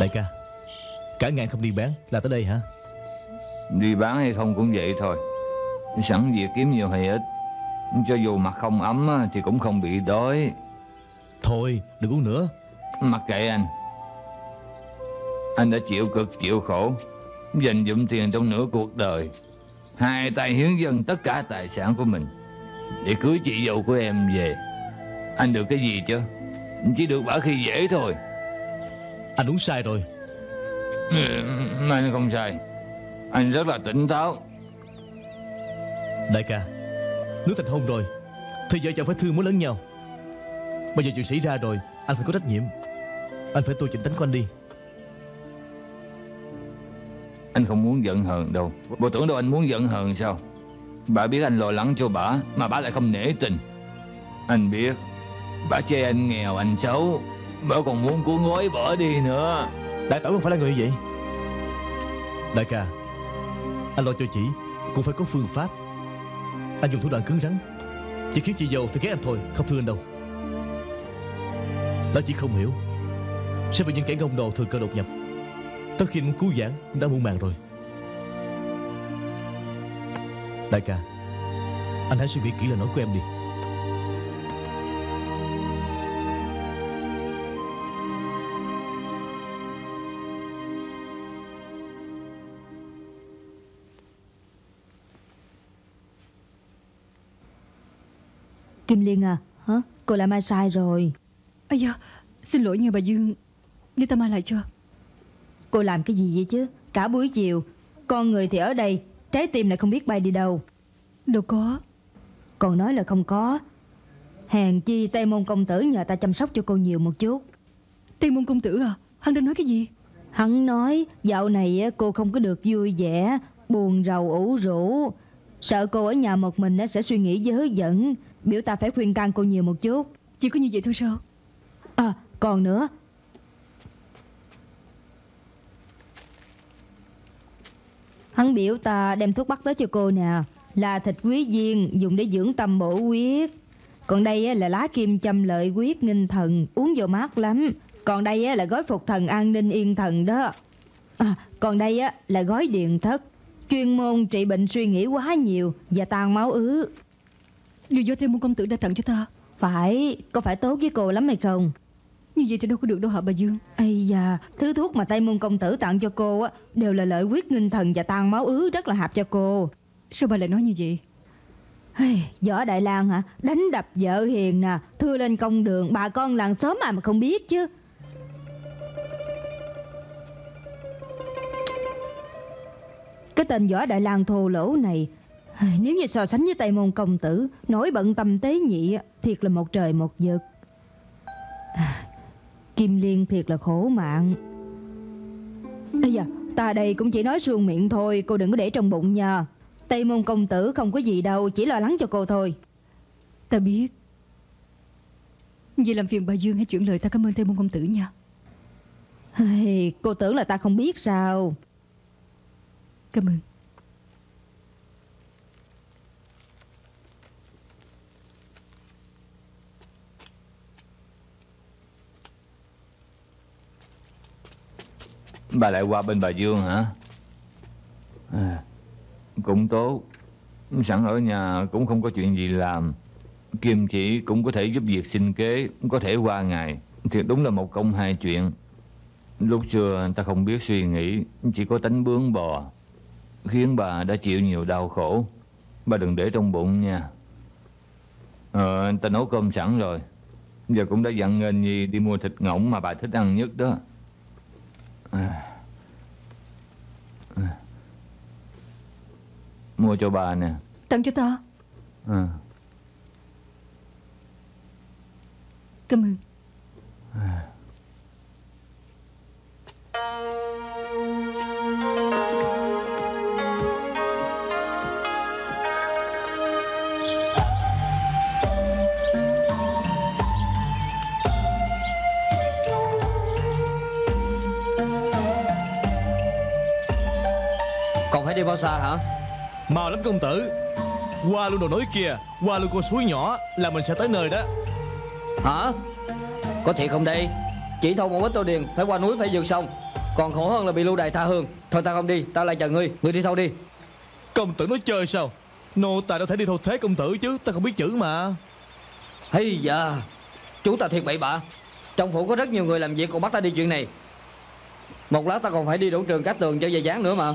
Đại ca, cả ngàn không đi bán là tới đây hả? Đi bán hay không cũng vậy thôi. Sẵn việc kiếm nhiều hay ít, cho dù mặt không ấm thì cũng không bị đói. Thôi đừng uống nữa. Mặc kệ anh. Anh đã chịu cực chịu khổ, dành dụm tiền trong nửa cuộc đời, hai tay hiến dâng tất cả tài sản của mình để cưới chị dâu của em về. Anh được cái gì chứ? Chỉ được bả khi dễ thôi. Anh đúng sai rồi. Anh không sai. Anh rất là tỉnh táo. Đại ca, nếu thành hôn rồi thì vợ chồng phải thương muốn lẫn nhau. Bây giờ chuyện xảy ra rồi, anh phải có trách nhiệm. Anh phải tu chỉnh tính của anh đi. Anh không muốn giận hờn đâu. Bộ tưởng đâu anh muốn giận hờn sao? Bà biết anh lo lắng cho bà mà bà lại không nể tình. Anh biết bà chê anh nghèo anh xấu, bà còn muốn cuốn gói bỏ đi nữa. Đại Tổ không phải là người như vậy. Đại ca, anh lo cho chị cũng phải có phương pháp. Anh dùng thủ đoạn cứng rắn chỉ khiến chị giàu thì ghét anh thôi, không thương anh đâu. Nó chỉ không hiểu sẽ bị những kẻ ngông đồ thường cơ đột nhập. Tới khi muốn cứu vãn cũng đã muộn màng rồi. Đại ca, anh hãy suy nghĩ kỹ lời nói của em đi. Kim Liên à, hả? Cô lại mai sai rồi. Ây da, xin lỗi nha bà Dương. Để ta mai lại cho. Cô làm cái gì vậy chứ? Cả buổi chiều, con người thì ở đây, trái tim lại không biết bay đi đâu. Đâu có. Còn nói là không có. Hèn chi Tây Môn Công Tử nhờ ta chăm sóc cho cô nhiều một chút. Tây Môn Công Tử à? Hắn đang nói cái gì? Hắn nói dạo này cô không có được vui vẻ, buồn rầu ủ rũ. Sợ cô ở nhà một mình sẽ suy nghĩ dớ dẫn. Biểu ta phải khuyên can cô nhiều một chút. Chỉ có như vậy thôi sao? À, còn nữa. Hắn biểu ta đem thuốc bắc tới cho cô nè. Là thịt quý viên dùng để dưỡng tâm bổ huyết. Còn đây là lá kim châm lợi huyết nghinh thần, uống vô mát lắm. Còn đây là gói phục thần an ninh yên thần đó. À, còn đây là gói điện thất, chuyên môn trị bệnh suy nghĩ quá nhiều và tan máu ứ. Điều do Tây Môn Công Tử đã tặng cho ta. Phải, có phải tốt với cô lắm hay không? Như vậy thì đâu có được đâu hả bà Dương. Ây da, thứ thuốc mà Tây Môn Công Tử tặng cho cô đều là lợi huyết nghinh thần và tan máu ứ, rất là hợp cho cô. Sao bà lại nói như vậy? Hey, Võ Đại Lang hả? Đánh đập vợ hiền nè, thưa lên công đường, bà con làng xóm mà không biết chứ. Cái tên Võ Đại Lang thô lỗ này, nếu như so sánh với Tây Môn Công Tử nổi bận tâm tế nhị, thiệt là một trời một vực. Kim Liên thiệt là khổ mạng. Ây da, ta đây cũng chỉ nói suông miệng thôi, cô đừng có để trong bụng nha. Tây Môn Công Tử không có gì đâu, chỉ lo lắng cho cô thôi. Ta biết. Vậy làm phiền bà Dương hãy chuyển lời ta cảm ơn Tây Môn Công Tử nha. Cô tưởng là ta không biết sao? Cảm ơn. Bà lại qua bên bà Dương hả? À, cũng tốt. Sẵn ở nhà cũng không có chuyện gì làm, kim chỉ cũng có thể giúp việc sinh kế, có thể qua ngày. Thiệt đúng là một công hai chuyện. Lúc xưa ta không biết suy nghĩ, chỉ có tánh bướng bò, khiến bà đã chịu nhiều đau khổ. Bà đừng để trong bụng nha. Ta nấu cơm sẵn rồi. Giờ cũng đã dặn Nghênh Nhi đi mua thịt ngỗng mà bà thích ăn nhất đó. Mua cho bà nè. Tặng cho ta. Cảm ơn. Còn phải đi bao xa hả? Mau lắm công tử. Qua luôn đồ núi kia, qua luôn con suối nhỏ là mình sẽ tới nơi đó. Hả? Có thiệt không đây? Chỉ thâu một ít tô điền, phải qua núi phải vượt sông. còn khổ hơn là bị lưu đày tha hương. Thôi ta không đi, ta lại chờ ngươi, ngươi đi sau đi. Công tử nói chơi sao? Nô tài đâu thể đi thâu thế công tử chứ, ta không biết chữ mà. Hay da, chú ta thiệt bậy bạ. Trong phủ có rất nhiều người làm việc còn bắt ta đi chuyện này. Một lát ta còn phải đi đổ trường cát tường cho về dáng nữa mà.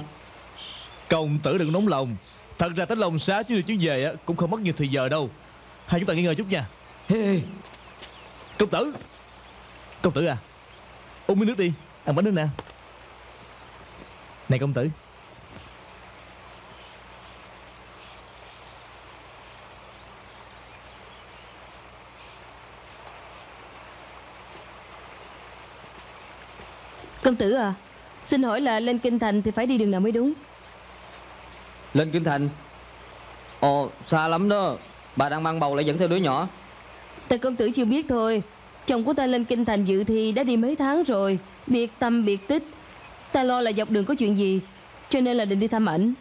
Công tử đừng nóng lòng. Thật ra tới lòng xá chứ chuyến về cũng không mất nhiều thời giờ đâu. Hai chúng ta nghỉ ngơi chút nha. Công tử, công tử à, uống miếng nước đi, ăn bánh nước nè. Này công tử, công tử à, xin hỏi là lên Kinh Thành thì phải đi đường nào mới đúng? Lên Kinh Thành? Ồ, xa lắm đó. Bà đang mang bầu lại dẫn theo đứa nhỏ. Tại công tử chưa biết thôi. Chồng của ta lên Kinh Thành dự thì đã đi mấy tháng rồi, biệt tâm biệt tích. Ta lo là dọc đường có chuyện gì, cho nên là định đi thăm ảnh.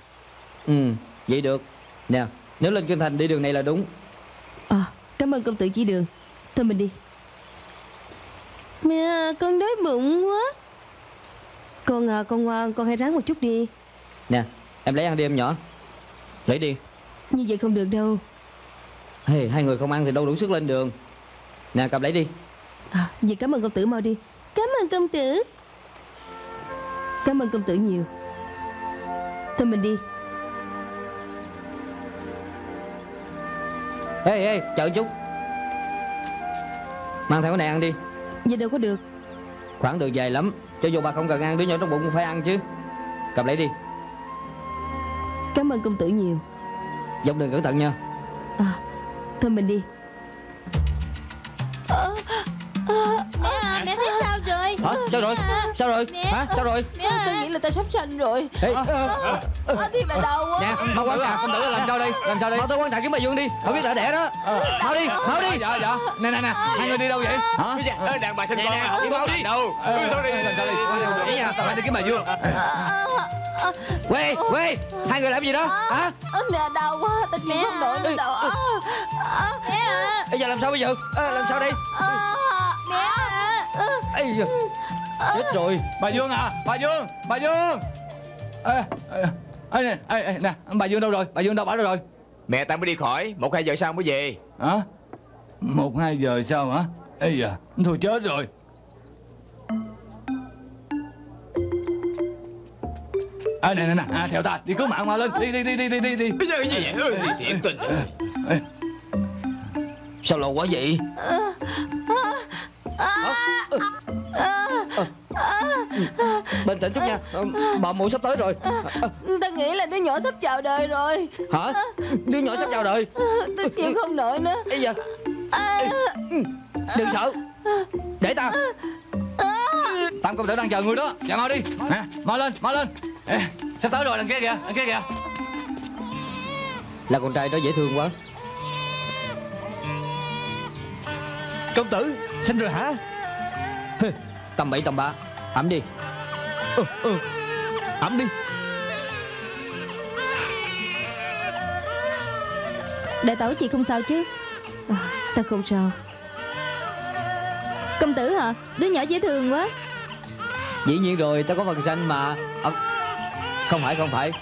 Ừ, vậy được. Nè, nếu lên Kinh Thành đi đường này là đúng. À, cảm ơn công tử chỉ đường. Thôi mình đi. Mẹ à, con đói bụng quá. Con à, con ngoan, con hãy ráng một chút đi. Nè, em lấy ăn đi em nhỏ. Lấy đi. Như vậy không được đâu. Hey, hai người không ăn thì đâu đủ sức lên đường. Nè, cầm lấy đi. À, vậy cảm ơn công tử, mau đi. Cảm ơn công tử. Cảm ơn công tử nhiều. Thôi mình đi. Ê, chờ chút. Mang theo cái này ăn đi. Vậy đâu có được. Khoảng đường dài lắm. Cho dù bà không cần ăn, đứa nhỏ trong bụng cũng phải ăn chứ. Cầm lấy đi. Cảm ơn công tử nhiều. Dọc đường cẩn thận nha. À, thôi mình đi. Mẹ thấy sao rồi? Hả? Sao rồi? Sao rồi? Hả? Sao rồi? Tôi nghĩ là ta sắp sanh rồi. Thì bà đau quá. Nè, mau quán trà công tử làm sao đây? Làm sao đây? Mau tới quán trà kiếm bà Dương đi. Không biết đã đẻ đó. Mau đi, mau đi. Dạ, dạ. Nè, nè, nè. Hai người đi đâu vậy? Hả? Đàn bà sinh con. Mau đi. Đâu? Sao đi? Làm sao đi? Nghĩ nha, tao phải đi kiếm bà Dương. Quê, quê, hai người làm gì đó? Hả? Mẹ đau quá, ta chịu không nổi nữa đâu. Mẹ à. Bây giờ làm sao bây giờ? Làm sao đây? Mẹ à. Ây da, chết rồi. Bà Dương à, bà Dương, bà Dương. Ê, nè, bà Dương đâu rồi? Bà Dương đâu, bà đâu rồi? Mẹ ta mới đi khỏi, 1-2 giờ sau mới về. Hả? 1-2 giờ sau hả? Ây da, thôi chết rồi. Nè, theo ta, đi cứu mạng mà lên, đi. Bây giờ như vậy, thiệt tình. Sao lâu quá vậy? Bình tĩnh chút nha, bà mụ sắp tới rồi. Ta nghĩ là đứa nhỏ sắp chào đời rồi. Hả? Đứa nhỏ sắp chào đời? Ta chịu không nổi nữa. Bây giờ, đừng sợ, để ta. Tam công tử đang chờ người đó, dạ mau đi, nè, mau lên. Ê, sắp tới rồi, đằng kia kìa, Là con trai đó dễ thương quá. Công tử, sinh rồi hả? Tầm 7 tầm 3, ẩm đi. Ẩm đi. Đại tẩu chị không sao chứ? Ta không sao. Công tử hả? Đứa nhỏ dễ thương quá. Dĩ nhiên rồi, ta có phần sanh mà. Không phải.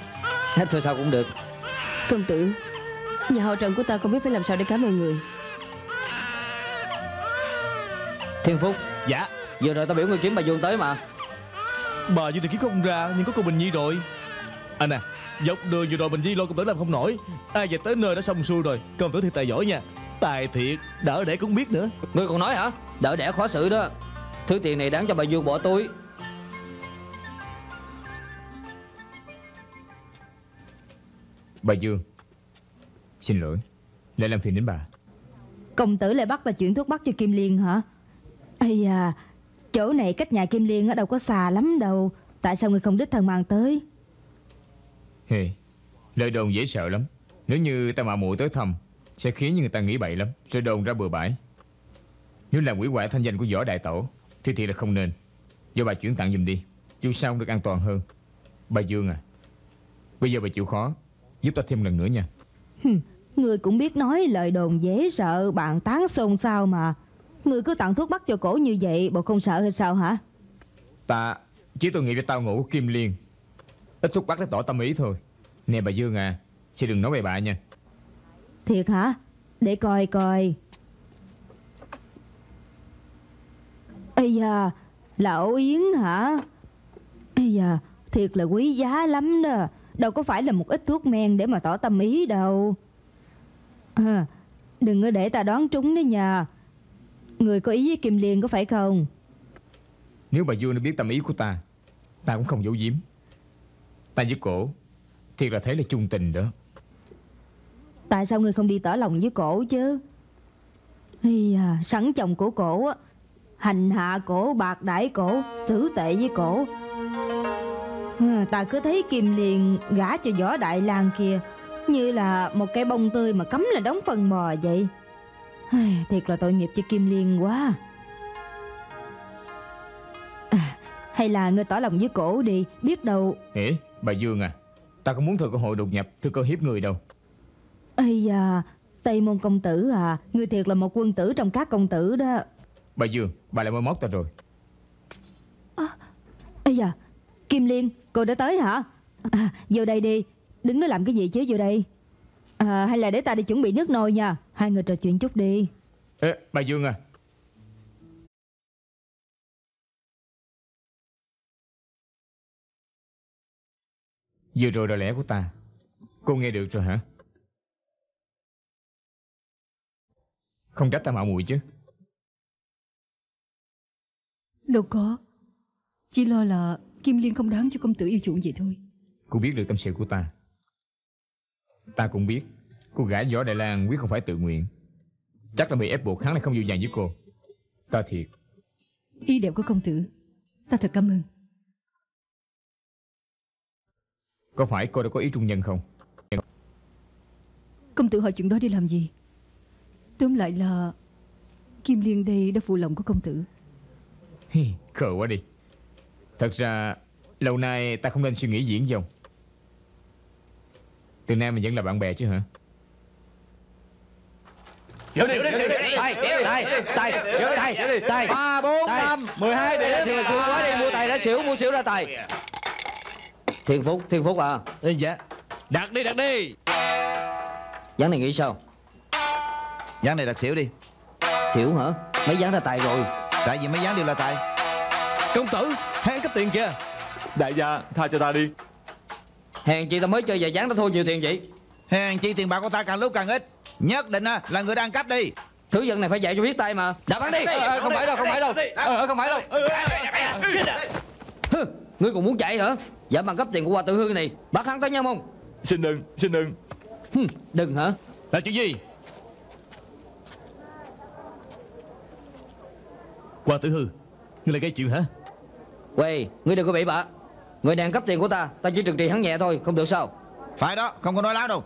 Hết thôi sao cũng được. Công tử, nhà họ Trần của ta không biết phải làm sao để cảm ơn người. Thiên Phúc. Dạ. Vừa rồi ta biểu người kiếm bà Dương tới mà. Bà Dương thì kiếm không ra, nhưng có cô Bình Nhi rồi. À nè, dọc đường vừa rồi Bình Nhi lo công tử làm không nổi. Ai về tới nơi đã xong xuôi rồi. Công tử thiệt tài giỏi nha. Tài thiệt, đỡ đẻ cũng biết nữa. Ngươi còn nói hả? Đỡ đẻ khó xử đó. Thứ tiền này đáng cho bà Dương bỏ túi. Bà Dương, xin lỗi, lại làm phiền đến bà. Công tử lại bắt ta chuyển thuốc bắc cho Kim Liên hả? Ây à, chỗ này cách nhà Kim Liên ở đâu có xa lắm đâu. Tại sao người không đích thân mang tới? Hey, lời đồn dễ sợ lắm. Nếu như ta mạo muội tới thăm, sẽ khiến người ta nghĩ bậy lắm, rồi đồn ra bừa bãi. Nếu làm hủy hoại thanh danh của Võ Đại Tổ thì thiệt là không nên. Do bà chuyển tặng giùm đi, dù sao cũng được an toàn hơn. Bà Dương à, bây giờ bà chịu khó giúp ta thêm lần nữa nha. Người cũng biết nói, lời đồn dễ sợ, bàn tán xôn xao mà. Người cứ tặng thuốc bắc cho cổ như vậy, bộ không sợ hay sao hả? Ta Chỉ tôi nghĩ cho tao ngủ Kim Liên, ít thúc bắt nó tỏ tâm ý thôi. Nè bà Dương à, sẽ đừng nói bậy bạ nha. Thiệt hả? Để coi coi. Ây da, là ổ yến hả? Ây da, thiệt là quý giá lắm đó. Đâu có phải là một ít thuốc men để mà tỏ tâm ý đâu. À, đừng có để ta đoán trúng đó nha. Người có ý với Kim Liên có phải không? Nếu bà Dương nó biết tâm ý của ta, ta cũng không giấu giếm. Ta với cổ thiệt là thế là chung tình đó. Tại sao ngươi không đi tỏ lòng với cổ chứ? Ây da, sẵn chồng của cổ á, hành hạ cổ, bạc đãi cổ, xử tệ với cổ. Ta cứ thấy Kim Liên gả cho Võ Đại Lang kia như là một cái bông tươi mà cấm là đóng phần mò vậy. Thiệt là tội nghiệp cho Kim Liên quá. À, hay là ngươi tỏ lòng với cổ đi, biết đâu. Ê, bà Dương à, ta không muốn thừa cơ hội đột nhập, thừa cơ hiếp người đâu. Ây da, Tây Môn công tử à, ngươi thiệt là một quân tử trong các công tử đó. Bà Dương, bà lại mơ móc ta rồi. À, ây da, Kim Liên, cô đã tới hả? À, vô đây đi, đứng đó làm cái gì chứ, vô đây. À, hay là để ta đi chuẩn bị nước nồi nha, hai người trò chuyện chút đi. Ê, bà Dương à. Vừa rồi lời lẽ của ta, cô nghe được rồi hả? Không trách ta mạo muội chứ. Đâu có, chỉ lo là Kim Liên không đáng cho công tử yêu chuộng vậy thôi. Cô biết được tâm sự của ta. Ta cũng biết cô gả Võ Đại Lang quyết không phải tự nguyện. Chắc là bị ép buộc, hắn lại không dịu dàng với cô. Ta thiệt. Ý đẹp của công tử, ta thật cảm ơn. Có phải cô đã có ý trung nhân không? Công tử hỏi chuyện đó để làm gì? Tóm lại là Kim Liên đây đã phụ lòng của công tử. Khờ quá đi. Thật ra lâu nay ta không nên suy nghĩ diễn dòng. Từ nay mình vẫn là bạn bè chứ hả? Giữ đi, giữ đi. Tay, tay, tay, giữ tay, tay. 3, 4, 5, 12 điểm. Thì mà xỉu quá đi, mua tay đã xỉu, mua xỉu ra tay. Thiên Phúc à. Dạ. Đặt đi. Gián này nghĩ sao? Gián này đặt xỉu đi. Xỉu hả? Mấy gián ra tài rồi. Tại vì mấy gián đều là tài. Công tử, hẹn cấp tiền kìa. Đại gia, tha cho ta đi. Hèn chi ta mới chơi vài gián đã thua nhiều tiền vậy. Hèn chi tiền bạc của ta càng lúc càng ít. Nhất định là người đang cấp đi. Thứ dân này phải dạy cho biết tay mà. Đạp hắn đi. Không phải đâu. Ngươi còn muốn chạy hả? Dạ bằng cấp tiền của Hoa Tự Hương này, bắt hắn tới nhau không? Xin đừng. Đừng hả? Là chuyện gì? Hoa Tử Hư, ngươi lại gây chuyện hả? Quê, ngươi đừng có bậy bạ. Người đang cấp tiền của ta, ta chỉ trừng trị hắn nhẹ thôi, không được sao? Phải đó, không có nói láo đâu.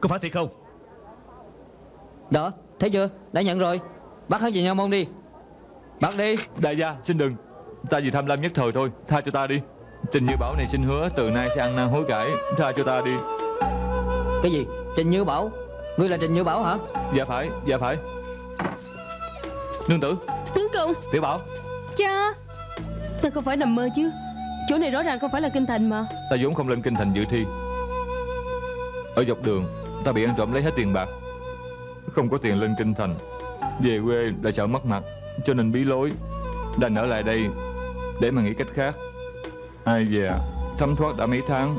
Có phải thiệt không? Đó, thấy chưa? Đã nhận rồi. Bắt hắn về Nha Môn đi. Bắt đi. Đại gia, xin đừng. Ta vì tham lam nhất thời thôi, tha cho ta đi. Trịnh Như Bảo này xin hứa từ nay sẽ ăn năn hối cải, tha cho ta đi. Cái gì? Trịnh Như Bảo? Ngươi là Trịnh Như Bảo hả? Dạ phải. Nương tử. Tướng công. Tiểu Bảo. Cha, ta không phải nằm mơ chứ? Chỗ này rõ ràng không phải là Kinh Thành mà. Ta vốn không lên Kinh Thành dự thi. Ở dọc đường ta bị ăn trộm lấy hết tiền bạc. Không có tiền lên Kinh Thành, về quê lại sợ mất mặt, cho nên bí lối đành ở lại đây để mà nghĩ cách khác. Ai về thấm thoát đã mấy tháng.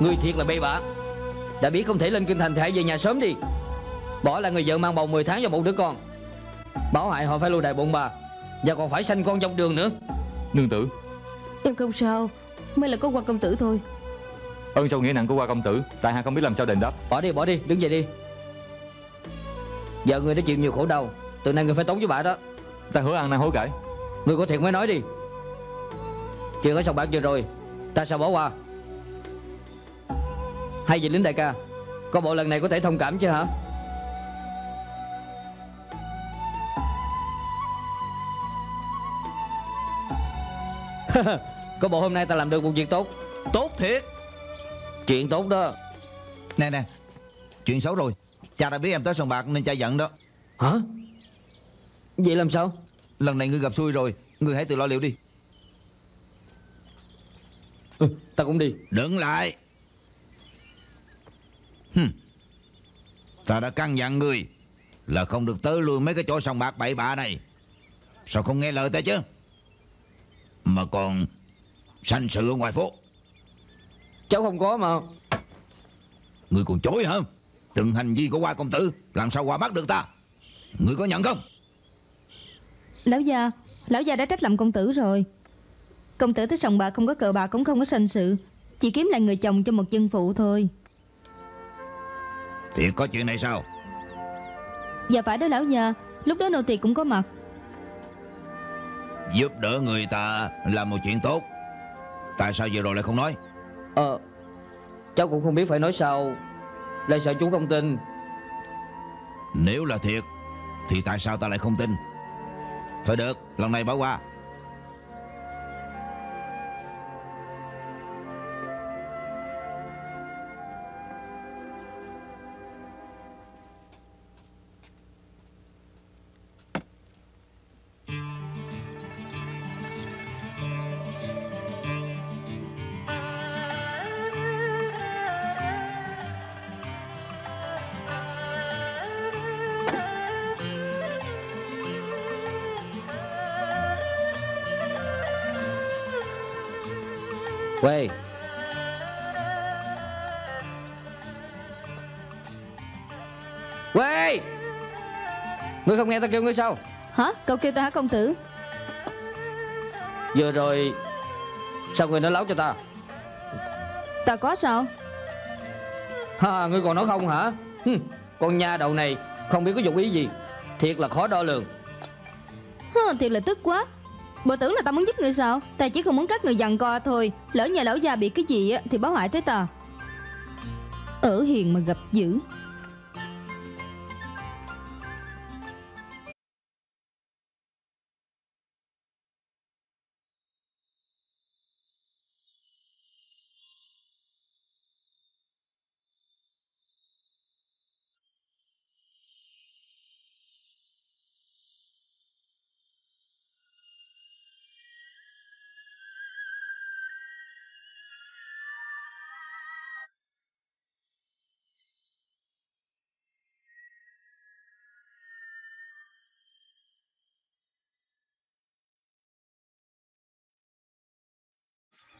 Người thiệt là bậy bạ. Đã biết không thể lên Kinh Thành thì hãy về nhà sớm đi. Bỏ lại người vợ mang bầu 10 tháng và một đứa con. Bảo hại họ phải lưu đày bụng bà, và còn phải sanh con dọc đường nữa. Nương tử, em không sao, mới là có Hoa công tử thôi. Ơn sâu nghĩa nặng của Hoa công tử, tại hạ không biết làm sao đền đáp. Bỏ đi, đứng dậy đi. Giờ người đã chịu nhiều khổ đau, từ nay người phải tốn với bà đó. Ta hứa ăn năn hối cải. Người có thiệt mới nói đi. Chuyện ở sòng bạc vừa rồi ta sao bỏ qua. Hay vị lính đại ca, có bộ lần này có thể thông cảm chứ hả? Có bộ hôm nay ta làm được một việc tốt. Tốt thiệt. Chuyện tốt đó. Nè, chuyện xấu rồi. Cha đã biết em tới sòng bạc nên cha giận đó. Hả? Vậy làm sao? Lần này ngươi gặp xui rồi, ngươi hãy tự lo liệu đi. Ta cũng đi. Đừng lại. Ta đã căn dặn ngươi là không được tới lui mấy cái chỗ sòng bạc bậy bạ này, sao không nghe lời ta chứ? Mà còn sanh sự ở ngoài phố. Cháu không có mà. Ngươi còn chối hả? Từng hành vi của Hoa công tử làm sao qua bắt được ta? Ngươi có nhận không? Lão gia đã trách lầm công tử rồi. Công tử tới sòng bạc không có cờ bạc, cũng không có sanh sự, chỉ kiếm lại người chồng cho một dân phụ thôi. Thì có chuyện này sao? Dạ phải đó lão gia, lúc đó nô tỳ cũng có mặt. Giúp đỡ người ta là một chuyện tốt, tại sao vừa rồi lại không nói? Cháu cũng không biết phải nói sao, lại sợ chú không tin. Nếu là thiệt thì tại sao ta lại không tin? Thôi được, lần này bỏ qua. Quê, quê, ngươi không nghe ta kêu ngươi sao? Hả? Cậu kêu ta hả công tử? Vừa rồi sao ngươi nói láo cho ta? Ta có sao? Ha, ngươi còn nói không hả? Con nha đầu này không biết có dụng ý gì, thiệt là khó đo lường. Thiệt là tức quá. Bộ tưởng là ta muốn giúp người sao? Ta chỉ không muốn các người giằng co thôi. Lỡ nhà lão già bị cái gì thì báo hại tới ta. Ở hiền mà gặp dữ.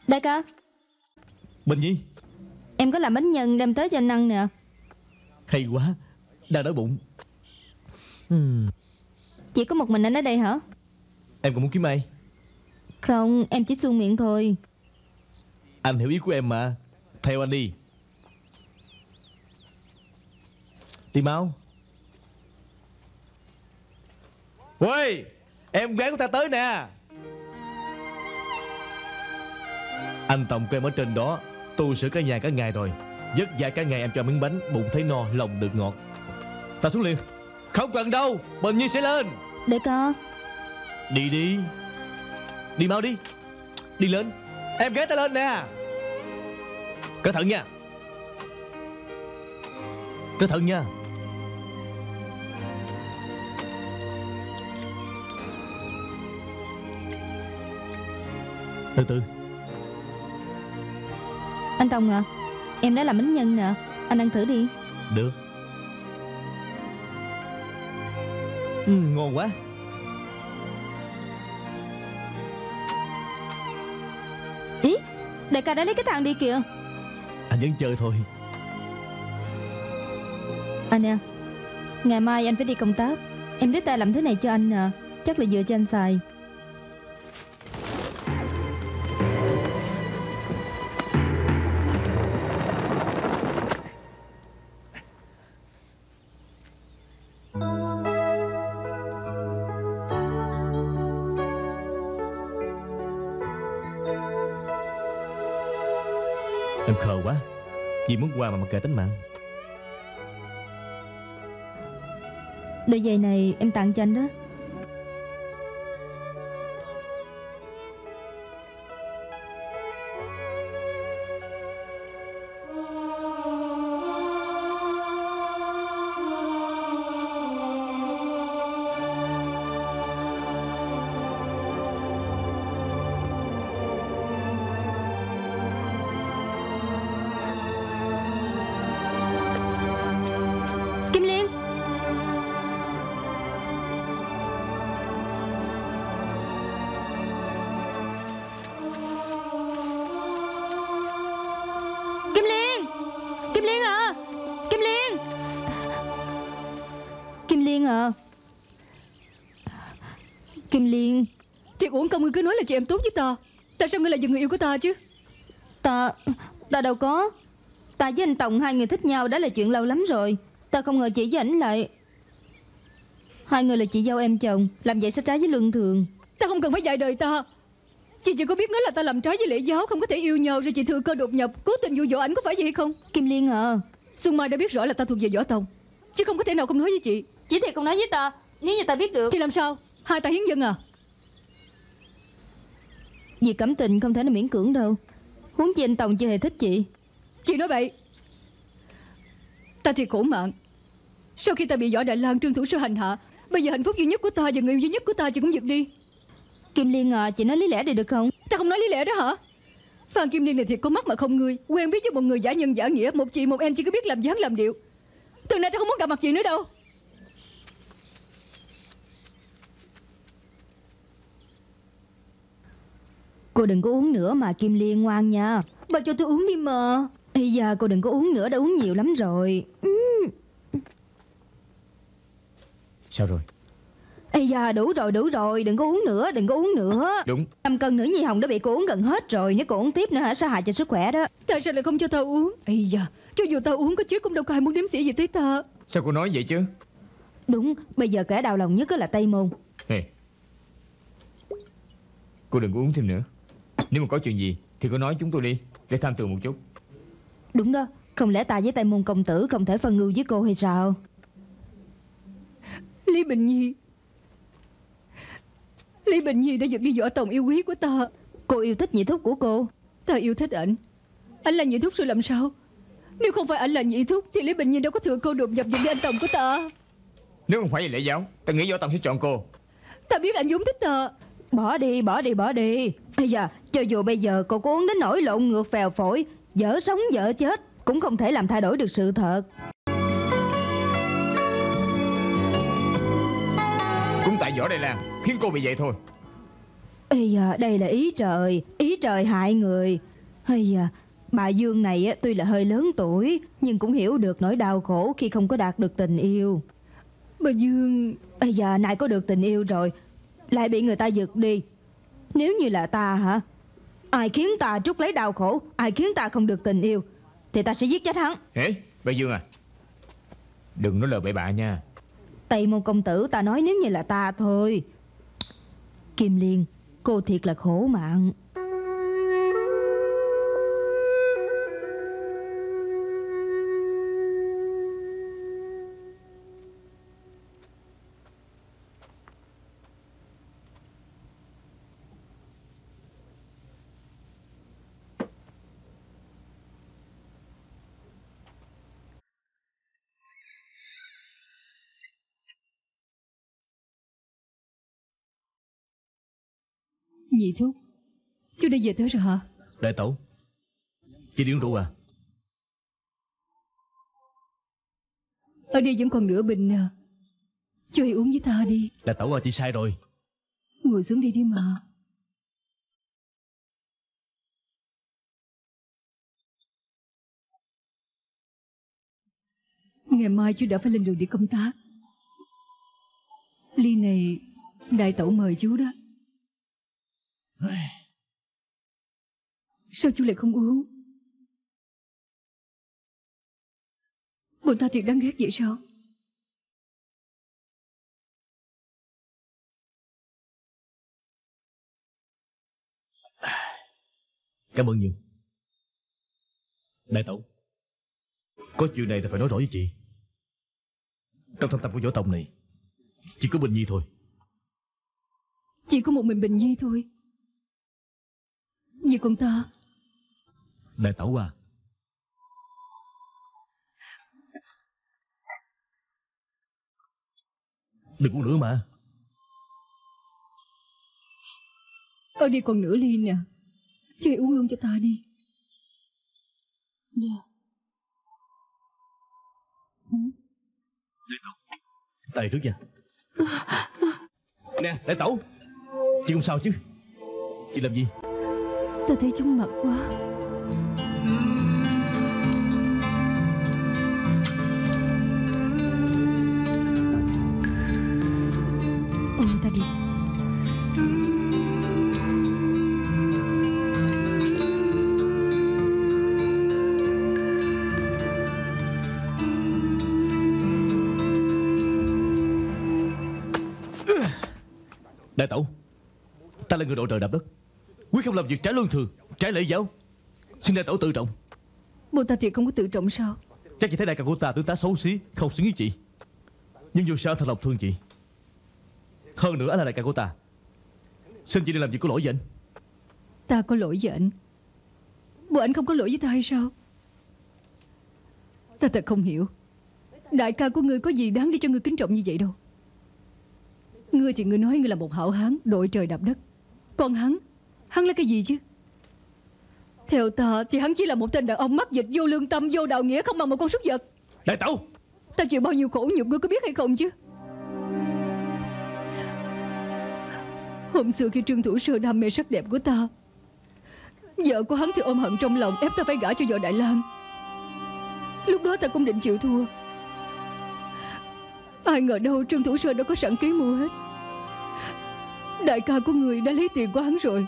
Đại ca. Bình Nhi, em có làm bánh nhân đem tới cho anh ăn nè. Hay quá, đang đói bụng. Chỉ có một mình anh ở đây hả? Em cũng muốn kiếm ai? Không, em chỉ suông miệng thôi. Anh hiểu ý của em mà. Theo anh đi. Đi mau. Ôi, em gái của ta tới nè. Anh Tổng của em ở trên đó tu sửa cả nhà cả ngày rồi, vất vả cả ngày em cho miếng bánh, bụng thấy no lòng được ngọt. Ta xuống liền. Không cần đâu, Bình Nhi sẽ lên. Để con đi đi. Đi mau đi. Đi lên. Em gái ta lên nè. Cẩn thận nha. Cẩn thận nha. Từ từ. Anh Tông à, em đã làm bánh nhân nè, anh ăn thử đi. Được. Ngon quá. Ý, đại ca đã lấy cái thằng đi kìa. Anh vẫn chơi thôi. Anh à, ngày mai anh phải đi công tác, em đứa ta làm thứ này cho anh nè, chắc là vừa cho anh xài. Vì muốn qua mà mặc kệ tính mạng. Đôi giày này em tặng cho anh đó. Liên à. Kim Liên, thiệt uổng công ngươi cứ nói là chị em tốt với ta. Tại sao ngươi lại giận người yêu của ta chứ? Ta đâu có. Ta với anh Tòng hai người thích nhau đã là chuyện lâu lắm rồi. Ta không ngờ chị với ảnh lại. Hai người là chị dâu em chồng, làm vậy sẽ trái với luân thường. Ta không cần phải dạy đời ta. Chị chỉ có biết nói là ta làm trái với lễ giáo, không có thể yêu nhau, rồi chị thừa cơ đột nhập cố tình dụ dỗ ảnh, có phải vậy không? Kim Liên à, Xuân Mai đã biết rõ là ta thuộc về Võ Tòng, chứ không có thể nào không nói với chị. Chị thì không nói với ta. Nếu như ta biết được, chị làm sao? Hai ta hiến dâng à? Vì cảm tình không thể là miễn cưỡng đâu. Huống chi anh Tòng chưa hề thích chị. Chị nói vậy. Ta thì khổ mạng. Sau khi ta bị Võ Đại Lang, Trương Thủ Sơ hành hạ, bây giờ hạnh phúc duy nhất của ta và người yêu duy nhất của ta chị cũng giật đi. Kim Liên à, chị nói lý lẽ đây được không? Ta không nói lý lẽ đó hả? Phan Kim Liên này thiệt có mắt mà không ngươi. Quen biết với một người giả nhân giả nghĩa, một chị một em chỉ cứ biết làm dáng làm điệu. Từ nay ta không muốn gặp mặt chị nữa đâu. Cô đừng có uống nữa mà Kim Liên ngoan nha. Bà cho tôi uống đi mà. Bây giờ cô đừng có uống nữa, đã uống nhiều lắm rồi. Sao rồi? Ây da, đủ rồi, đừng có uống nữa. Đúng. 5 cân nữa Nhi Hồng đã bị cô uống gần hết rồi, nếu cô uống tiếp nữa hả, sẽ hại cho sức khỏe đó. Tại sao lại không cho tao uống? Ây da, cho dù tao uống có chết cũng đâu có ai muốn đếm xỉa gì tới ta. Sao cô nói vậy chứ? Đúng, bây giờ kẻ đau lòng nhất là Tây Môn. Hey. Cô đừng có uống thêm nữa. Nếu mà có chuyện gì thì cô nói chúng tôi đi, để tham tường một chút. Đúng đó, không lẽ ta với Tây Môn công tử không thể phân ưu với cô hay sao? Lý Bình Nhi, Lý Bình Nhi đã giật đi Võ Tòng yêu quý của ta. Cô yêu thích nhị thúc của cô. Ta yêu thích ảnh. Anh là nhị thúc rồi làm sao? Nếu không phải ảnh là nhị thúc thì Lý Bình Nhi đâu có thừa cô đột nhập vào với anh Tòng của ta. Nếu không phải về lễ giáo, ta nghĩ Võ Tòng sẽ chọn cô. Ta biết anh vốn thích ta. Bỏ đi. Bây giờ, cho dù bây giờ cô có uống đến nỗi lộn ngược phèo phổi, dở sống dở chết cũng không thể làm thay đổi được sự thật. Cũng tại Võ Đại Lang khiến cô bị vậy thôi. Ây da, đây là ý trời hại người. Ây da, bà Dương này tuy là hơi lớn tuổi nhưng cũng hiểu được nỗi đau khổ khi không có đạt được tình yêu. Bà Dương, ây da, nay có được tình yêu rồi lại bị người ta giật đi. Nếu như là ta hả, ai khiến ta trút lấy đau khổ, ai khiến ta không được tình yêu thì ta sẽ giết chết hắn. Ê, bà Dương à, đừng nói lời bậy bạ nha. Tây Môn công tử, ta nói nếu như là ta thôi. Kim Liên, cô thiệt là khổ mạng. Nhị thúc, chú đã về tới rồi hả? Đại Tổ, chị đi uống rượu à? Ở đây vẫn còn nửa bình à. Chú hãy uống với ta đi. Đại Tổ à, chị sai rồi. Ngồi xuống đi đi mà. Ngày mai chú đã phải lên đường đi công tác. Ly này Đại Tổ mời chú đó. Sao chú lại không uống? Bọn ta thiệt đáng ghét vậy sao? Cảm ơn nhiều. Đại Tổ, có chuyện này thì phải nói rõ với chị. Trong thâm tâm của Võ Tòng này chỉ có Bình Nhi thôi. Chỉ có một mình Bình Nhi thôi. Vì con ta. Đại Tổ à, đừng uống nữa mà. Ở đây còn nửa ly nè, chơi uống luôn cho ta đi. Dạ. Đại Tổ, tay trước nha. Nè Đại Tổ, chị không sao chứ? Chị làm gì? Ta thấy chóng mặt quá. Đại Tổ, ta là người độ trời đạp đất, quyết không làm việc trái luân thường, trái lễ giáo. Xin Đại Tổ tự trọng. Bộ ta thì không có tự trọng sao? Chắc chị thấy đại ca của ta tướng tá xấu xí, không xứng với chị, nhưng dù sao thật lòng thương chị. Hơn nữa là đại ca của ta. Xin chị đừng làm việc có lỗi với anh. Ta có lỗi với anh? Bộ anh không có lỗi với ta hay sao? Ta thật không hiểu. Đại ca của ngươi có gì đáng để cho ngươi kính trọng như vậy đâu. Ngươi thì ngươi nói ngươi là một hảo hán, đội trời đạp đất. Còn hắn, hắn là cái gì chứ? Theo ta thì hắn chỉ là một tên đàn ông mắc dịch, vô lương tâm, vô đạo nghĩa, không bằng một con súc vật. Đại Tẩu, ta chịu bao nhiêu khổ nhục ngươi có biết hay không chứ? Hôm xưa khi Trương Thủ Sơ đam mê sắc đẹp của ta, vợ của hắn thì ôm hận trong lòng, ép ta phải gả cho Võ Đại Lang. Lúc đó ta cũng định chịu thua. Ai ngờ đâu Trương Thủ Sơ đã có sẵn kế mua hết. Đại ca của người đã lấy tiền của hắn rồi,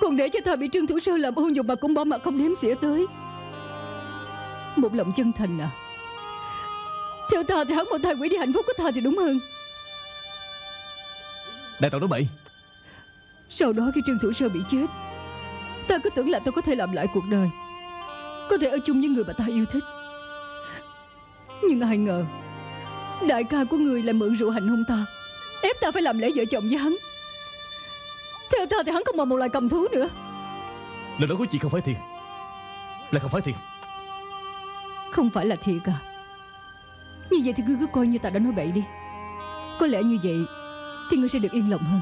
còn để cho ta bị Trương Thủ Sơ làm ô nhục mà cũng bỏ mặt không đếm xỉa tới. Một lòng chân thành à? Theo ta thì hắn một tay quỷ đi hạnh phúc của ta thì đúng hơn. Đại Tẩu nói bậy. Sau đó khi Trương Thủ Sơ bị chết, ta cứ tưởng là ta có thể làm lại cuộc đời, có thể ở chung với người mà ta yêu thích. Nhưng ai ngờ đại ca của người lại mượn rượu hành hung ta, ép ta phải làm lễ vợ chồng với hắn. Theo ta thì hắn không còn một loài cầm thú nữa. Lời nói của chị không phải thiệt. Là không phải thiệt. Không phải là thiệt à? Như vậy thì ngươi cứ coi như ta đã nói bậy đi. Có lẽ như vậy thì ngươi sẽ được yên lòng hơn.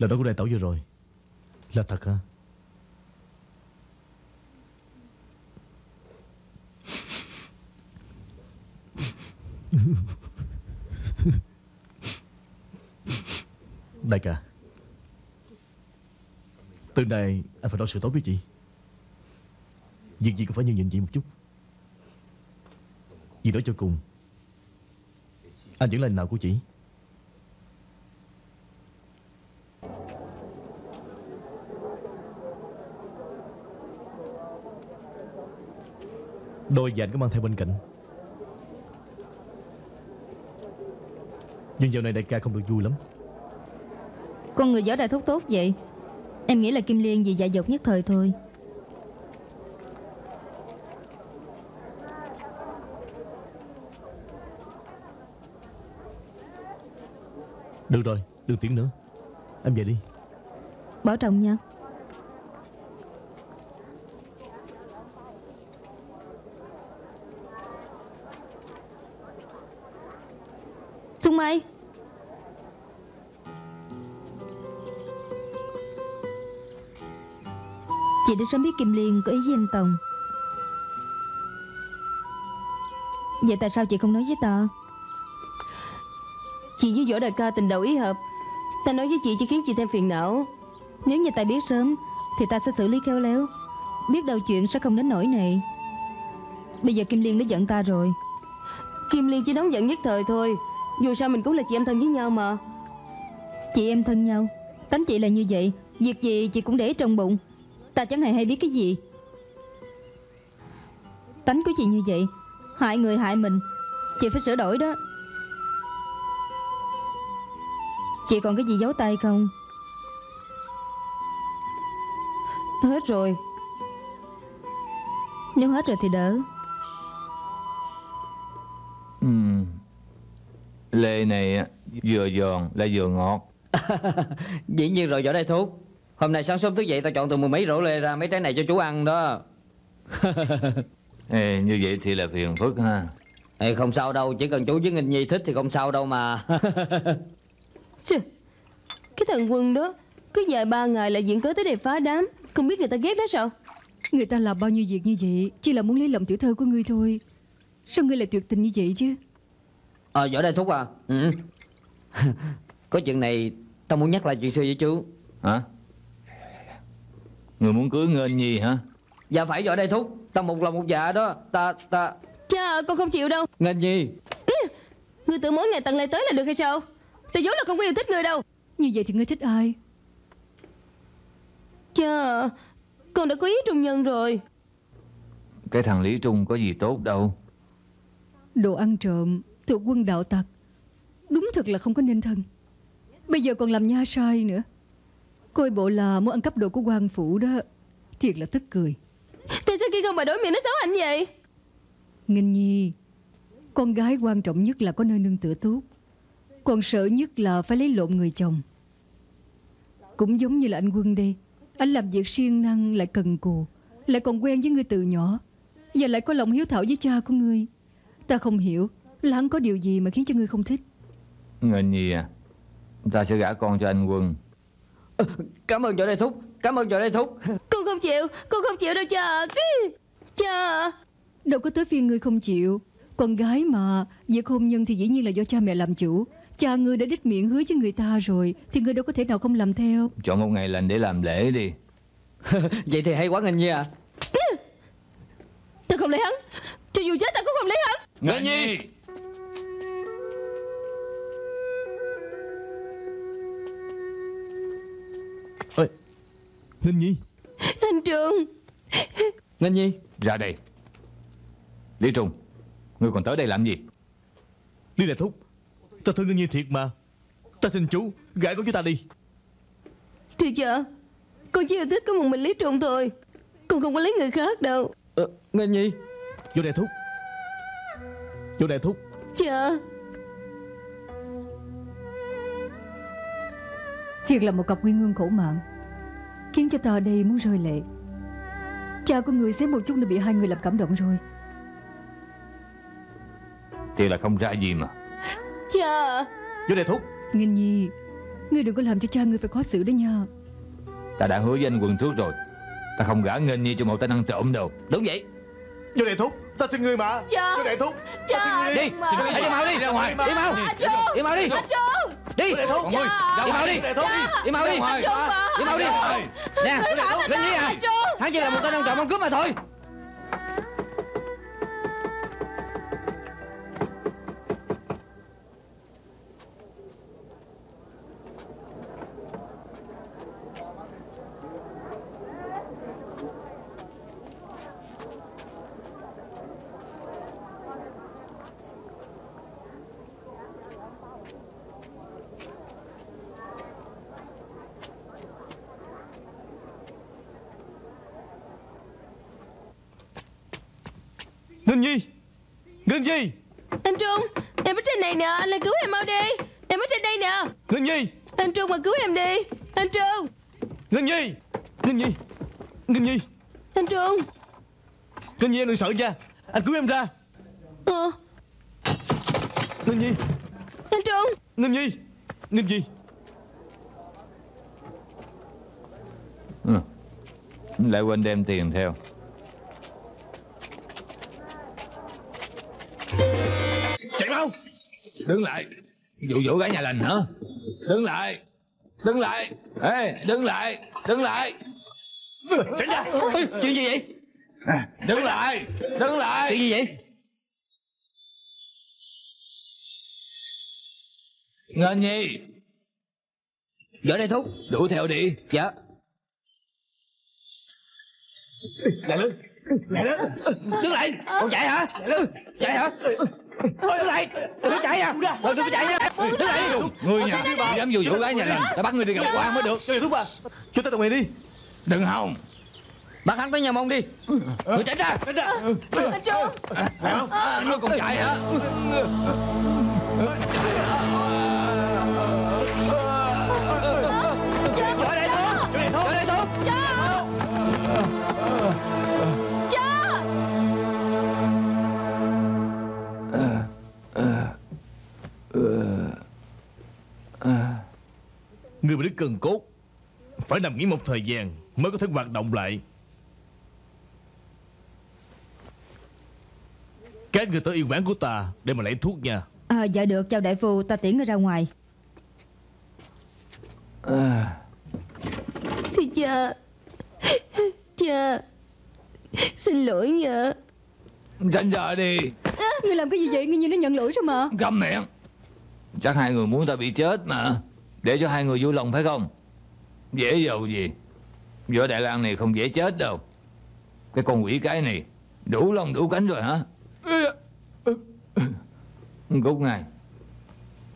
Lời nói của Đại Tẩu vừa rồi là thật hả? Đại ca, từ nay anh phải đối xử tốt với chị. Việc gì cũng phải nhường nhịn chị một chút. Vì đó cho cùng anh vẫn là anh nào của chị. Đôi và anh cứ mang theo bên cạnh. Nhưng dạo này đại ca không được vui lắm. Con người Võ Đại Thúc tốt vậy. Em nghĩ là Kim Liên vì dại dột nhất thời thôi. Được rồi, đừng tiếng nữa. Em về đi. Bảo trọng nha. Xuân Mai, chị đã sớm biết Kim Liên có ý với anh Tòng. Vậy tại sao chị không nói với ta? Chị với Võ Đại ca tình đầu ý hợp, ta nói với chị chỉ khiến chị thêm phiền não. Nếu như ta biết sớm thì ta sẽ xử lý khéo léo, biết đâu chuyện sẽ không đến nỗi này. Bây giờ Kim Liên đã giận ta rồi. Kim Liên chỉ nóng giận nhất thời thôi. Dù sao mình cũng là chị em thân với nhau mà. Chị em thân nhau, tánh chị là như vậy. Việc gì chị cũng để trong bụng. Ta chẳng hề hay biết cái gì. Tánh của chị như vậy, hại người hại mình. Chị phải sửa đổi đó. Chị còn cái gì giấu tay không? Hết rồi. Nếu hết rồi thì đỡ. Lê này vừa giòn lại vừa ngọt. Dĩ nhiên rồi Võ Đại Thúc. Hôm nay sáng sớm thức dậy tao chọn từ mười mấy rổ lê ra mấy trái này cho chú ăn đó. Ê, như vậy thì là phiền phức ha. Ê, không sao đâu, chỉ cần chú với Nghênh Nhi thích thì không sao đâu mà. Cái thằng Quân đó Cứ vài ba ngày lại viện cớ tới đây phá đám. Không biết người ta ghét đó sao? Người ta làm bao nhiêu việc như vậy chỉ là muốn lấy lòng tiểu thơ của ngươi thôi. Sao ngươi lại tuyệt tình như vậy chứ? Võ Đại Thúc à, có chuyện này tao muốn nhắc lại chuyện xưa với chú. Hả? Người muốn cưới Nghênh Nhi hả? Dạ phải Võ Đại Thúc, tao một lòng một dạ đó. Ta Cha, con không chịu đâu Nghênh Nhi. Ngươi tự mỗi ngày tặng lễ tới là được hay sao? Tao vốn là không có yêu thích ngươi đâu. Như vậy thì ngươi thích ai? Cha, con đã có ý trung nhân rồi. Cái thằng Lý Trung có gì tốt đâu. Đồ ăn trộm, thuộc quân đạo tặc, đúng thật là không có nên thân. Bây giờ còn làm nha sai nữa. Coi bộ là muốn ăn cắp đồ của quan phủ đó. Thiệt là tức cười. Tại sao khi không bà đối miệng nó xấu hạnh vậy? Nghênh Nhi, con gái quan trọng nhất là có nơi nương tựa tốt, còn sợ nhất là phải lấy lộn người chồng. Cũng giống như là anh Quân đi, anh làm việc siêng năng lại cần cù, lại còn quen với ngươi từ nhỏ, và lại có lòng hiếu thảo với cha của ngươi. Ta không hiểu là hắn có điều gì mà khiến cho ngươi không thích. Nghênh Nhi à, ta sẽ gả con cho anh Quân. Cảm ơn Võ Đại Thúc, cảm ơn Võ Đại Thúc. Con không chịu đâu cha. Cha, đâu có tới phiên ngươi không chịu. Con gái mà, việc hôn nhân thì dĩ nhiên là do cha mẹ làm chủ. Cha ngươi đã đích miệng hứa với người ta rồi, thì ngươi đâu có thể nào không làm theo. Chọn một ngày lành để làm lễ đi. Vậy thì hay quá Nghênh Nhi à. Ta không lấy hắn, cho dù chết ta cũng không lấy hắn. Nghênh Nhi. Ê, Nghênh Nhi. Anh Trương. Nghênh Nhi, ra đây. Lý Trung, ngươi còn tới đây làm gì? Lý Đại Thúc, ta thương Nghênh Nhi thiệt mà. Ta xin chú, gả con với ta đi. Thiệt vậy? Con chỉ yêu thích có một mình Lý Trung thôi, con không có lấy người khác đâu. Nghênh Nhi. Vô Đại Thúc. Vô Đại Thúc. Dạ. Thiệt là một cặp nguyên ương khổ mạng, khiến cho ta ở đây muốn rơi lệ. Cha của người xém một chút đã bị hai người làm cảm động rồi. Thì là không ra gì mà. Cha. Vô Đại Thúc. Nghênh Nhi, ngươi đừng có làm cho cha ngươi phải khó xử đó nha. Ta đã hứa với anh Quân trước rồi, ta không gả Nghênh Nhi cho một tên ăn trộm đâu. Đúng vậy. Vô Đại Thúc, ta xin ngươi mà. Cha. Vô Đại Thúc, ta xin ngươi. Đi, hãy đi mau đi. Đi ra ngoài. Đi mau. Đi mau đi. Đi. Vô Đại Thúc. Đi mau đi. Đi mau đi. Đi mau đi. Nè, Nghênh Nhi à, hắn chỉ là một tên ăn trộm ăn cướp mà thôi. Nghênh Nhi! Nghênh Nhi! Anh Trung! Em ở trên này nè! Anh lên cứu em mau đi! Em ở trên đây nè! Nghênh Nhi! Anh Trung mà cứu em đi! Anh Trung! Nghênh Nhi! Nghênh Nhi! Nghênh Nhi! Anh Trung! Nghênh Nhi em đừng sợ nha! Anh cứu em ra! Nghênh Nhi! Anh Trung! Nghênh Nhi! Nghênh Nhi! Lại quên đem tiền theo. Đứng lại, dụ gái nhà lành hả? Đứng lại, đứng lại, ê, đứng lại, đứng lại. Tránh ra, chuyện gì vậy? Đứng lại, đứng lại. Chuyện gì vậy? Nghênh Nhi, Võ Đại Thúc, đuổi theo đi. Dạ. Lại lên, đứng lại, còn chạy hả? Chạy hả? Thôi đứng lại, đừng có chạy nha, đừng có chạy nha, đứng lại. Người nhà dám vô vụ gái nhà lành, ta bắt người đi gặp quan mới được. Thúc à, chúng ta tự nguyện đi. Đừng hòng, bắt hắn tới nhà mông đi. Người tránh ra, tránh ra. Anh Trung, nó còn chạy hả? Người mà đứt cần cốt phải nằm nghỉ một thời gian mới có thể hoạt động lại. Các người tới y quán của ta để mà lấy thuốc nha. À, dạ được, chào đại phu, ta tiễn ngươi ra ngoài. Thưa cha, cha xin lỗi nha. Tránh ra đi. Ngươi làm cái gì vậy? Ngươi như nó nhận lỗi sao mà? Câm miệng. Chắc hai người muốn ta bị chết mà, để cho hai người vui lòng phải không? Dễ dầu gì. Võ Đại Lang này không dễ chết đâu. Cái con quỷ cái này đủ lông đủ cánh rồi hả? Cút ngay,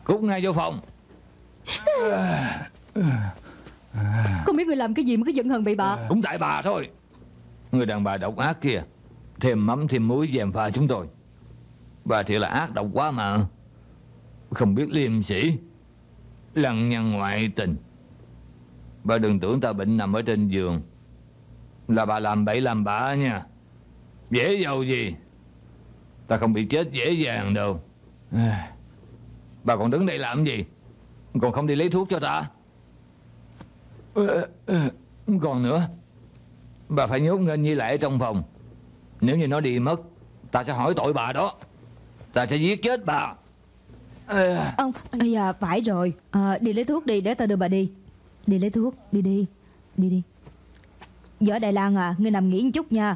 cút ngay vô phòng. Không biết người làm cái gì mà cứ giận hờn bậy bạ. Cũng tại bà thôi. Người đàn bà độc ác kia, thêm mắm thêm muối dèm pha chúng tôi. Bà thiệt là ác độc quá mà, không biết liêm sĩ, lăng nhăng ngoại tình. Bà đừng tưởng ta bệnh nằm ở trên giường là bà làm bậy làm bạ nha. Dễ giàu gì, ta không bị chết dễ dàng đâu. Bà còn đứng đây làm gì? Còn không đi lấy thuốc cho ta? Còn nữa, bà phải nhốt Nghênh Nhi lại trong phòng. Nếu như nó đi mất, ta sẽ hỏi tội bà đó. Ta sẽ giết chết bà. Ông, dạ, phải rồi. Đi lấy thuốc đi, để ta đưa bà đi. Đi lấy thuốc, đi. Võ Đại Lang à, ngươi nằm nghỉ một chút nha.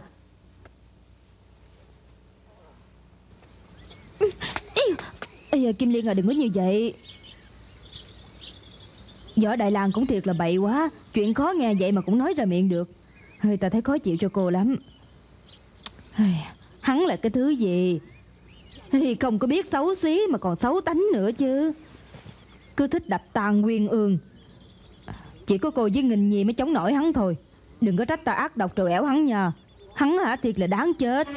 Kim Liên à, đừng có như vậy. Võ Đại Lang cũng thiệt là bậy quá. Chuyện khó nghe vậy mà cũng nói ra miệng được. Hơi ta thấy khó chịu cho cô lắm. Hắn là cái thứ gì? Không có biết xấu xí mà còn xấu tánh nữa chứ. Cứ thích đập tàn nguyên ương. Chỉ có cô với Nghênh Nhi mới chống nổi hắn thôi. Đừng có trách ta ác độc trồ ẻo hắn nha. Hắn hả, thiệt là đáng chết.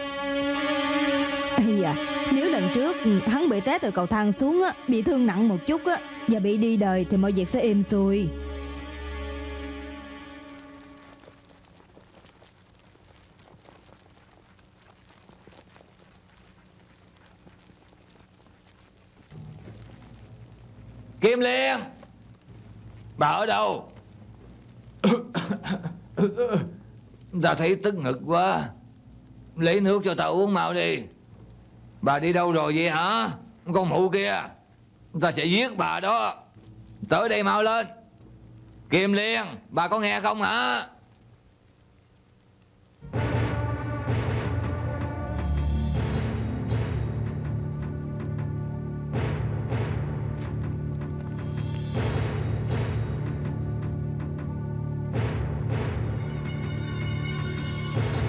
Nếu lần trước hắn bị té từ cầu thang xuống á, bị thương nặng một chút á, và bị đi đời thì mọi việc sẽ êm xuôi. Kim Liên, bà ở đâu? Ta thấy tức ngực quá. Lấy nước cho ta uống mau đi. Bà đi đâu rồi vậy hả? Con mụ kia, ta sẽ giết bà đó. Tới đây mau lên. Kim Liên, bà có nghe không hả?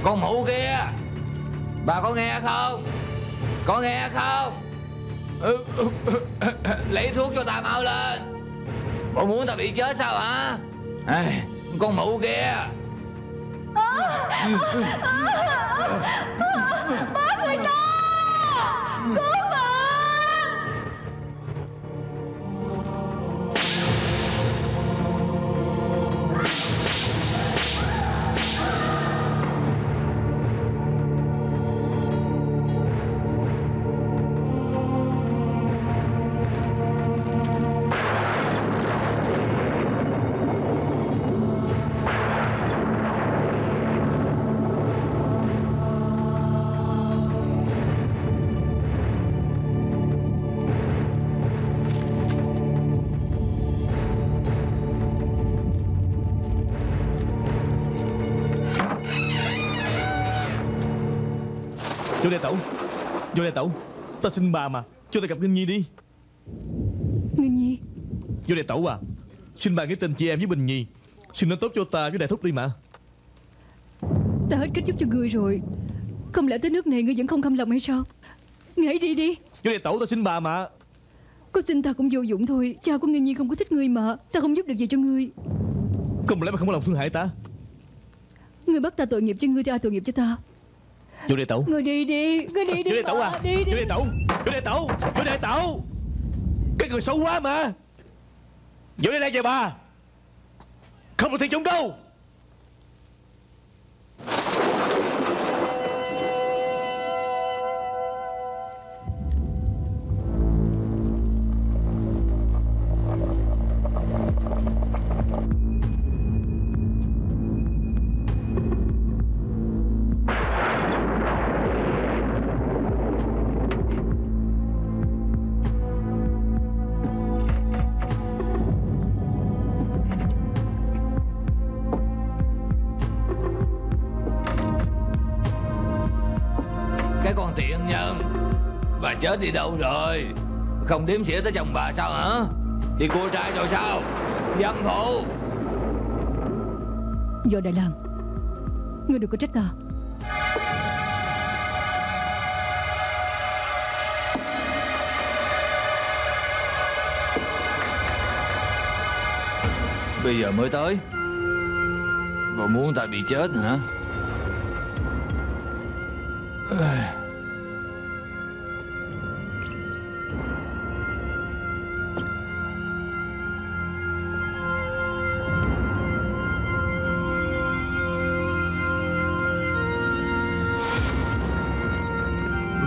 Con mụ kia, bà có nghe không? Có nghe không? Lấy thuốc cho ta mau lên. Bà muốn ta bị chết sao hả? Con mụ kia. Bác người ta, cứu bà. Võ Đại Tổ, ta xin bà mà, cho ta gặp Nghênh Nhi đi. Nghênh Nhi? Võ Đại Tổ à, xin bà nghĩ tình chị em với Bình Nhi, xin nó tốt cho ta với Đại Thúc đi mà. Ta hết cách giúp cho ngươi rồi, không lẽ tới nước này ngươi vẫn không căm lòng hay sao? Ngươi hãy đi đi. Võ Đại Tổ, ta xin bà mà. Có xin ta cũng vô dụng thôi, cha của Nghênh Nhi không có thích ngươi mà, ta không giúp được gì cho ngươi. Không lẽ mà không có lòng thương hại ta? Ngươi bắt ta tội nghiệp cho ngươi thì ai tội nghiệp cho ta? Vô Đại Tổ, người đi đi, người đi đi. Vô Đại Tổ à, đi đi. Vô Đại Tổ, Vô Đại Tổ, Vô Đại Tổ, cái người xấu quá mà. Vô đây đây về bà, không được thì chúng đâu. chết đi đâu rồi? Không đếm xỉa tới chồng bà sao hả? Thì cô trai rồi sao? Dâm phụ. Võ Đại Lang, ngươi đừng có trách ta. Bây giờ mới tới, bà muốn ta bị chết hả?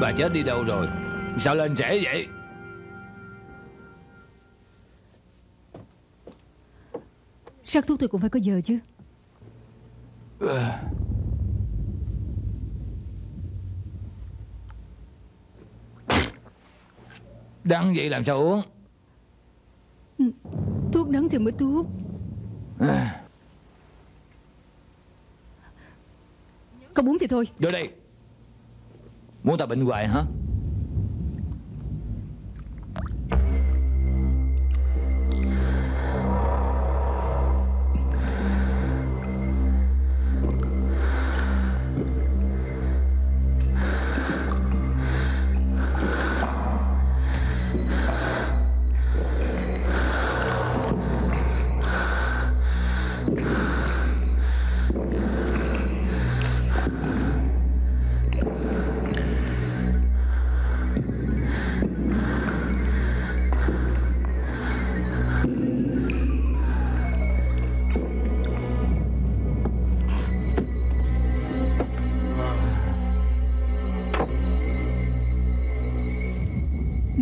Bà chết đi đâu rồi? Sao lên trễ vậy? Sắc thuốc tôi cũng phải có giờ chứ. Đắng vậy làm sao uống? Thuốc đắng thì mới thuốc. Không uống thì thôi. Vô đây. Muốn ta bệnh hoài hả?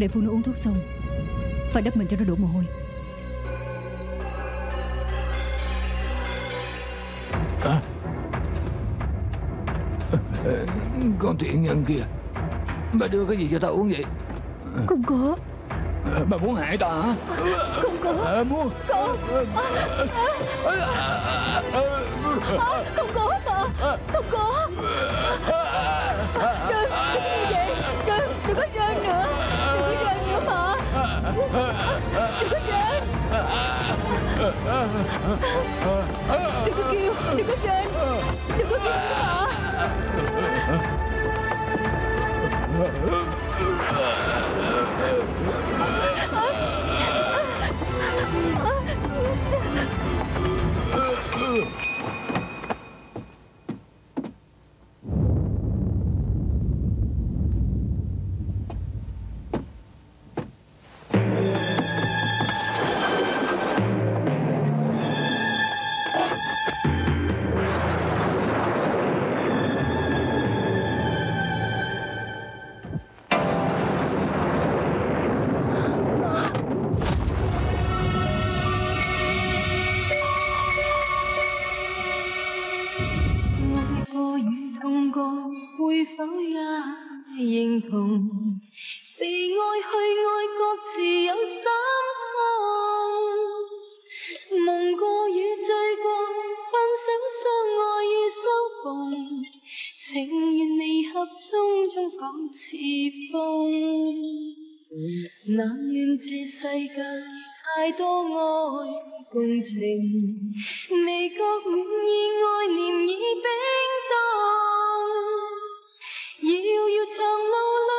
Để phụ nữ uống thuốc xong phải đắp mình cho nó đổ mồ hôi. Con thiện nhân kia, bà đưa cái gì cho ta uống vậy? Không có. Bà muốn hại ta hả? Không có. Muốn. Không. Không có mà. Không có. Đừng có rên nữa. Đừng có rên nữa mà. Đừng có rên. Đừng có kêu. Đừng có rên. Đừng có kêu nữa mà. Yêu yêu chẳng lâu lâu.